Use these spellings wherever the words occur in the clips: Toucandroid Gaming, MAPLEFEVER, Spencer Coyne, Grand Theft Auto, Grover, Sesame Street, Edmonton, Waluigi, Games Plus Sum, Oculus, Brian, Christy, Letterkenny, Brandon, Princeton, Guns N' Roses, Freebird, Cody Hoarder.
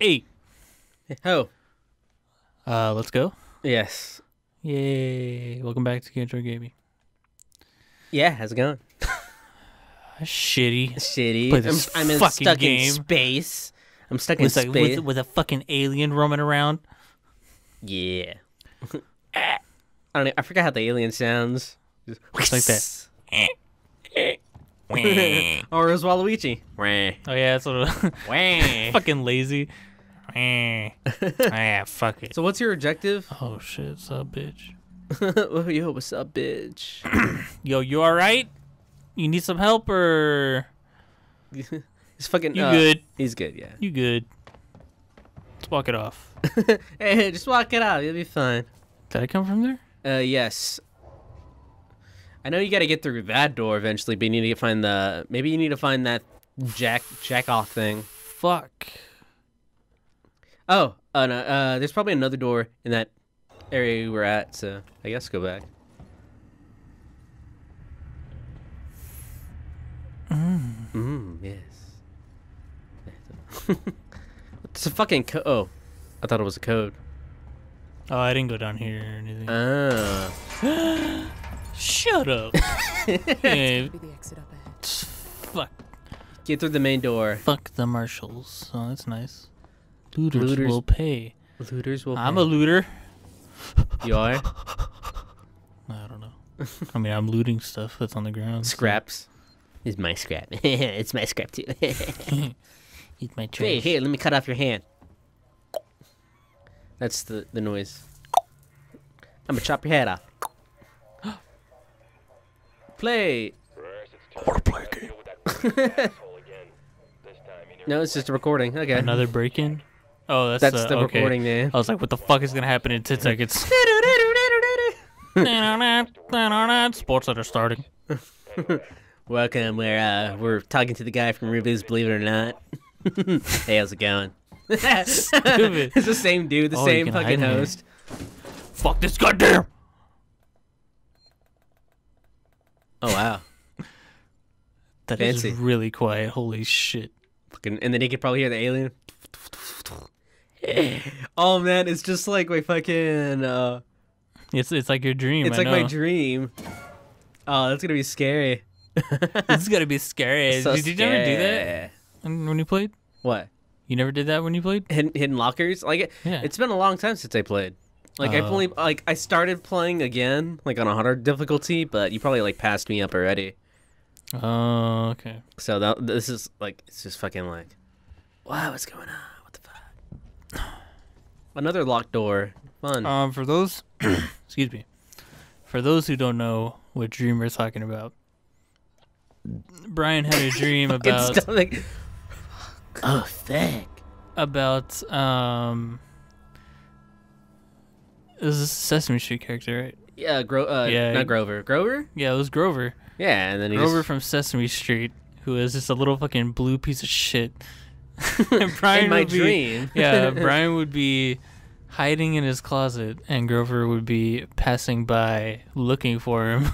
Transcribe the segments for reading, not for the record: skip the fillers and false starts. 8. Oh. Let's go. Yes. Yay. Welcome back to Toucandroid Gaming. Yeah, how's it going? Shitty. Shitty. I'm fucking stuck in space. I'm stuck in space. With a fucking alien roaming around. Yeah. I forgot how the alien sounds. Just like that. Or is Waluigi? Oh yeah, that's what it fucking lazy. Ah, fuck it. So what's your objective? Oh shit, sup, bitch. Yo, what's up, bitch? Yo, you alright? You need some help or he's fucking you good. He's good, yeah. You good. Just walk it off. Hey, just walk it off, you'll be fine. Did I come from there? Yes. I know you gotta get through that door eventually, but you need to find the... Maybe you need to find that jack-off thing. Fuck. Oh, no, there's probably another door in that area we were at, so I guess go back. Mmm. Mmm, yes. It's a fucking code. Oh, I thought it was a code. Oh, I didn't go down here or anything. Oh. Shut up. Yeah. Fuck. Get through the main door. Fuck the marshals. Oh, that's nice. Looters will pay. Looters will pay. I'm a looter. You are? I don't know. I mean, I'm looting stuff that's on the ground. Scraps. It's my scrap. It's my scrap, too. Eat my trash. Hey, here, let me cut off your hand. That's the noise. I'm going to chop your head off. Play. I want to play a game. No, it's just a recording. Okay. Another break-in? Oh, that's the okay. Recording there. I was like, what the fuck is going to happen in 10 seconds? Sports that are starting. Welcome. We're talking to the guy from Ruby's Believe It or Not. Hey, how's it going? Stupid. It's the same dude, the same fucking host. Fuck this goddamn. Oh, wow. That Fancy. Is really quiet. Holy shit. And then he could probably hear the alien. Oh, man. It's just like my fucking... It's like your dream. It's like my dream. Oh, that's going to be scary. It's going to be scary. So did you never do that when you played? What? You never did that when you played? Hidden lockers? Like, yeah. It's been a long time since I played. Like I've only I started playing again like on a harder difficulty, but you probably like passed me up already. Oh, okay. So this is like it's just fucking like, wow, what's going on? What the fuck? Another locked door. Fun. For those, excuse me, for those who don't know what dream we're talking about, Brian had a dream about stomach. Oh, thick. About It was a Sesame Street character, right? Yeah, not Grover. Grover? Yeah, it was Grover. Yeah, and then he Grover from Sesame Street, who is just a little fucking blue piece of shit. And Brian in my dream. Yeah, Brian would be hiding in his closet, and Grover would be passing by looking for him.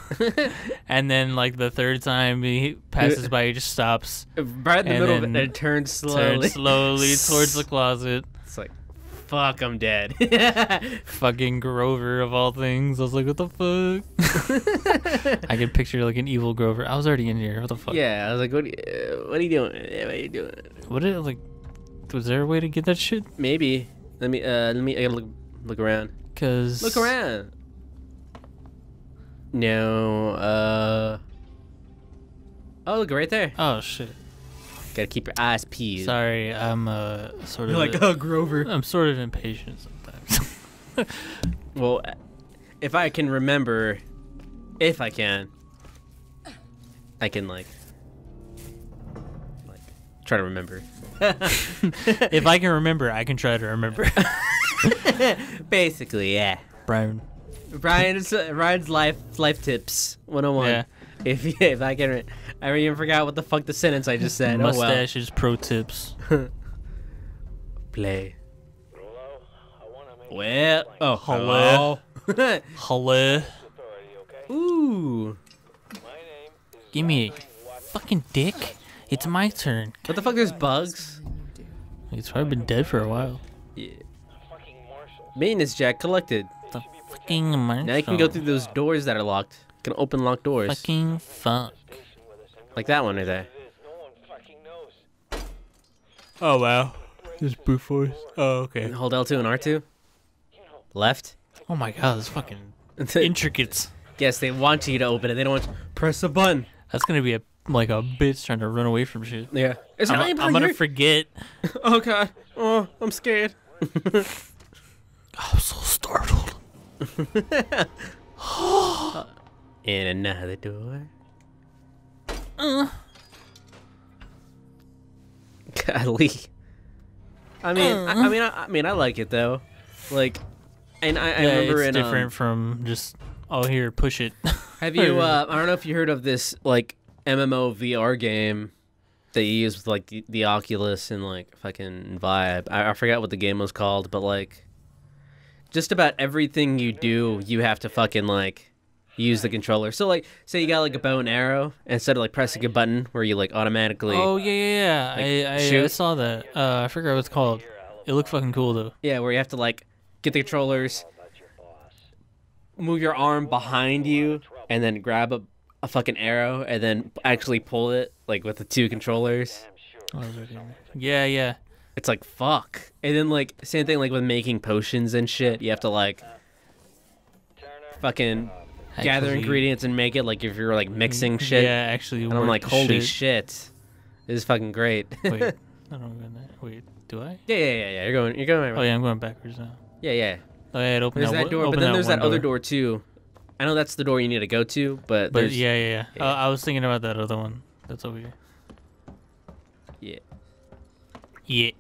And then, like, the third time he passes by, he just stops. Right in the middle of it, and turns slowly. Turns slowly towards the closet. It's like... Fuck, I'm dead. Fucking Grover of all things. I was like, what the fuck? I could picture like an evil Grover. I was already in here. What the fuck? Yeah, I was like, what are you doing? What are you doing? What did like? Was there a way to get that shit? Maybe. Let me I gotta look around. Cause look around. No. Oh, look right there. Oh shit. Gotta keep your eyes peeled. Sorry, I'm sort of. You're like, oh, Grover. I'm sort of impatient sometimes. Well, if I can remember, if I can like try to remember. If I can remember, I can try to remember. Basically, yeah. Brian's life tips 101. Yeah. If I can, I even forgot what the fuck the sentence I just said. Mustaches, oh, well. Pro tips. Play. Well, oh hello, hello. Ooh. Give me a fucking dick. It's my turn. What the fuck? There's bugs. He's probably been dead for a while. Yeah. Maintenance jack collected. The fucking marshal. Now you can go through those doors that are locked. You can open locked doors. Fucking fuck. Like that one right there. Oh wow. Just brute force. Oh okay. And hold L2 and R2. Left. Oh my god, this fucking intricates. Yes, they want you to open it. They don't want you to press the button. That's gonna be a like a bitch trying to run away from shit. Yeah. It's I'm gonna forget. Oh god. Oh, I'm scared. I'm so startled. In another door. Golly. I mean, I like it though. Like, and I remember it's different from just here push it. Have you? I don't know if you heard of this like MMO VR game that you use with like the Oculus and like fucking Vibe. I forgot what the game was called, but like, just about everything you do, you have to fucking like use the controller. So like, say you got like a bow and arrow, instead of like pressing a button where you like automatically. Oh yeah, yeah, yeah. Like, I saw that. I forgot what it's called. It looked fucking cool though. Yeah, where you have to like get the controllers, move your arm behind you, and then grab a fucking arrow, and then actually pull it like with the two controllers. Yeah, yeah. It's like fuck. And then like same thing like with making potions and shit. You have to like fucking gather ingredients and make it like if you're like mixing shit. Yeah, actually. And I'm like, holy shit, this is fucking great. Wait, I don't know. Wait, do I? Yeah, yeah, yeah, yeah. You're going. Right. Oh yeah, I'm going backwards now. Yeah, yeah. Oh yeah, it opens that door, but then there's that other door too. I know that's the door you need to go to, but yeah, yeah, yeah. Yeah. I was thinking about that other one. That's over here. Yeah. Yeah.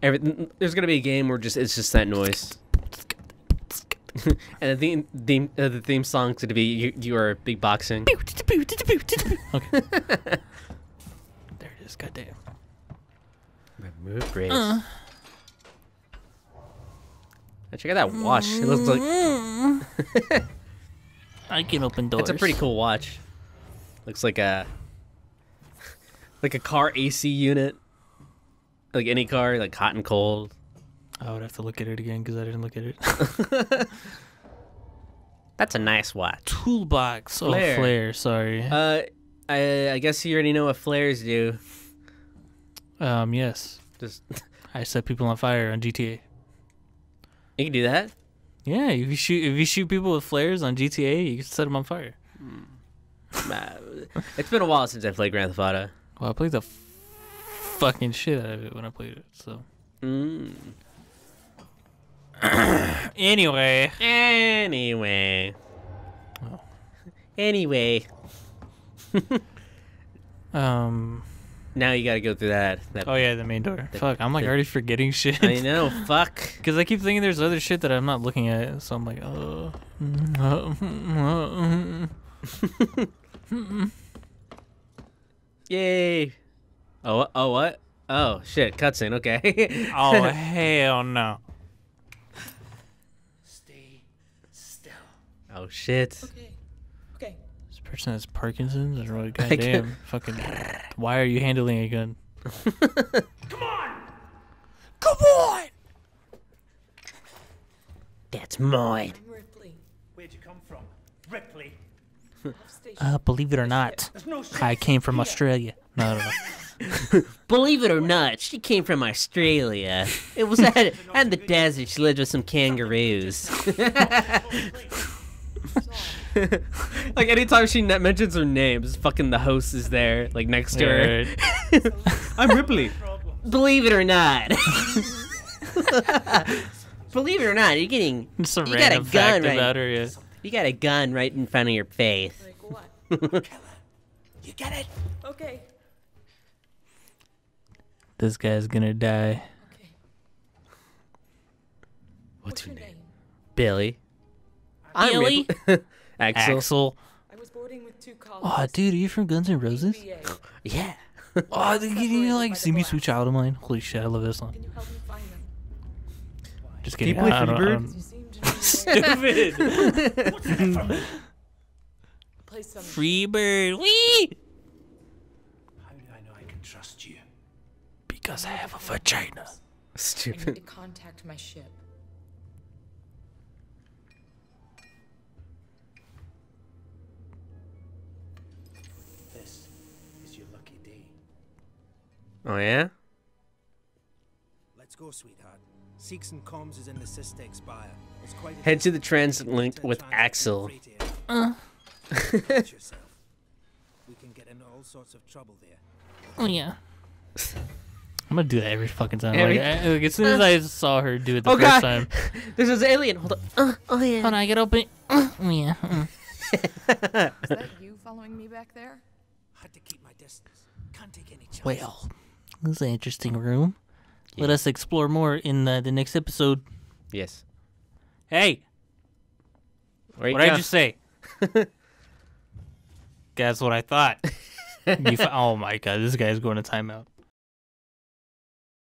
There's gonna be a game where it's just that noise. And the theme song's gonna be you are big boxing. Okay. There it is. Goddamn. Remove brace. Check out that watch. It looks like I can open doors. It's a pretty cool watch. Looks like a car AC unit. Like any car, like hot and cold. I would have to look at it again because I didn't look at it. That's a nice watch. Toolbox. Flare. Oh, flare. Sorry. I guess you already know what flares do. Yes. Just I set people on fire on GTA. You can do that? Yeah, if you shoot people with flares on GTA, you can set them on fire. It's been a while since I played Grand Theft Auto. Well, I played the fucking shit out of it when I played it, so. Anyway. Oh. Anyway. Now you gotta go through that. Oh yeah, the main door. Fuck, I'm like already forgetting shit. I know, fuck. Because I keep thinking there's other shit that I'm not looking at, so I'm like, oh. Yay. Oh, what? Oh, shit, cutscene, okay. Oh, hell no. Stay still. Oh, shit. Okay. Person has Parkinson's is really goddamn fucking. Why are you handling a gun? Come on! Come on! That's mine. Ripley. Where'd you come from? Ripley. Believe it or not, I came from Australia. No. Believe it or not, she came from Australia. It was at the desert. She lived with some kangaroos. Like anytime she mentions her name, fucking the host is there, like next to her. Right. I'm Ripley. Believe it or not. Believe it or not, you got a gun right in front of your face. Like what? You get it? Okay. This guy's gonna die. Okay. What's your name? Billy. Billy. Axel. I was boarding with two colleagues. Oh, dude, are you from Guns N' Roses? Yeah. Oh, dude, you like "See Me, Sweet Child of Mine"? Holy shit, I love this song. Can you help me find them? Just kidding. Do you play Freebird? Stupid. What's that from? Freebird. Wee. How did I I know I can trust you. Because I have a vagina. Stupid. I need to contact my ship. This is your lucky day. Oh yeah? Let's go, sweetheart. Seeks and comms is in the Systex buyer. Head to the transit link with Axel. We can get into all sorts of trouble there. Oh yeah. I'm gonna do that every fucking time. Like, as soon as I saw her do it the first time. This is alien. Hold on. Oh yeah. Hold on, I can open it. Oh yeah. Is that you following me back there? Had to keep my distance. Can't take any chance. Well, this is an interesting room. Yeah. Let us explore more in the next episode. Yes. Hey. Right what did I just say? That's what I thought. Oh my god, this guy's going to timeout.